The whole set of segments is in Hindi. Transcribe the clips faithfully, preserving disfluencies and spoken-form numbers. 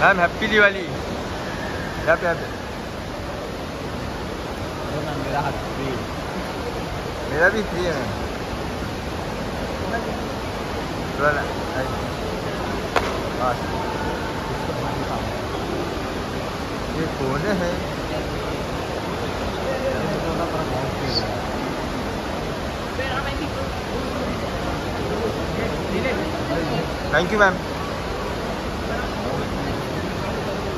Ma'am happy Diwali. यहाँ पे यहाँ पे मेरा हाथ फ्री है, मेरा भी फ्री है मैम। ये कौन है? Thank you ma'am.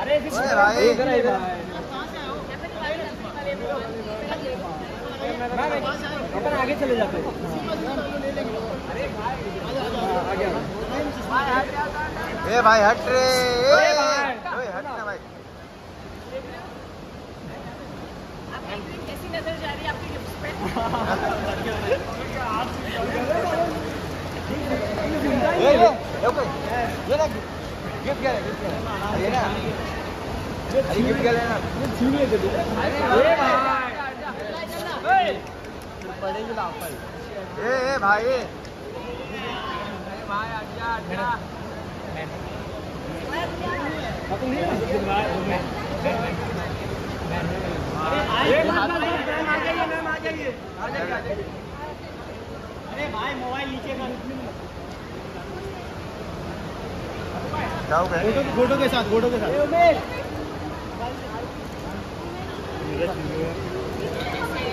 अरे इधर इधर अपन आगे चले जाते हैं। ए भाई हट रे, ए भाई हट ना भाई। आपकी कैसी नजर जा रही है आपकी लिप्स पे? ये ये ना गिफ्ट क्या है? गिफ्ट क्या है? ये ना अरे गिफ्ट क्या लेना? छीन ले दे। अरे भाई ए पड़ेगी लापल। ए ए भाई ए भाई आजा आजा। अपन नहीं अरे मैम आ जाइए, मैम आ जाइए आ जाइए। अरे भाई मोबाइल नीचे कर। फोटो फोटो के साथ फोटो के साथ।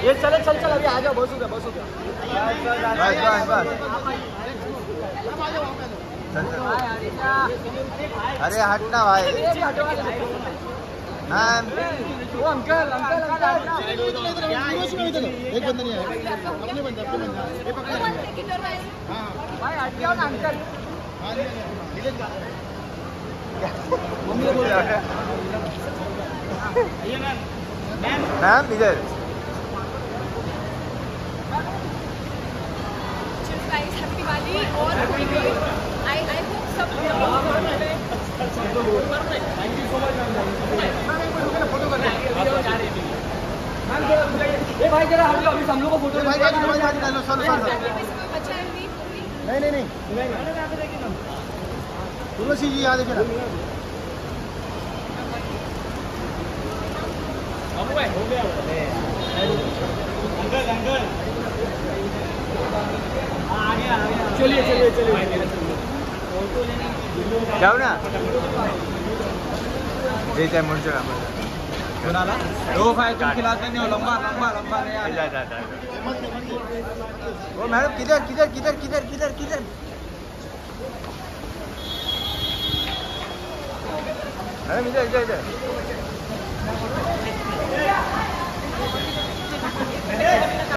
ये चले चल चल अभी आ जाओ। बस हो गया बस हो गया। Bye bye bye. अरे हटना भाई। मैम वो अंकल अंकल अंकल एक बंदा नहीं आया। अपने बंदा अपने बंदा ये पकड़। हां भाई हट जाओ ना अंकल। हां ले ले। मैम इधर दिवाली। और आई आई होप सब thank you so much ma'am. Photo करना है भाई जरा। हम लोग हम लोग को फोटो भाई बच्चा नहीं नहीं नहीं तुलसी जी याद है ना? हो गया अंकल अंकल। चलिए चलिए चलिए जाओ ना। जय जय मुर्जा बनाना दो भाई तुम खिलाते नहीं हो। लंबा लंबा लंबा नहीं आता। वो मैडम किधर किधर किधर किधर किधर किधर? अरे इधर इधर इधर।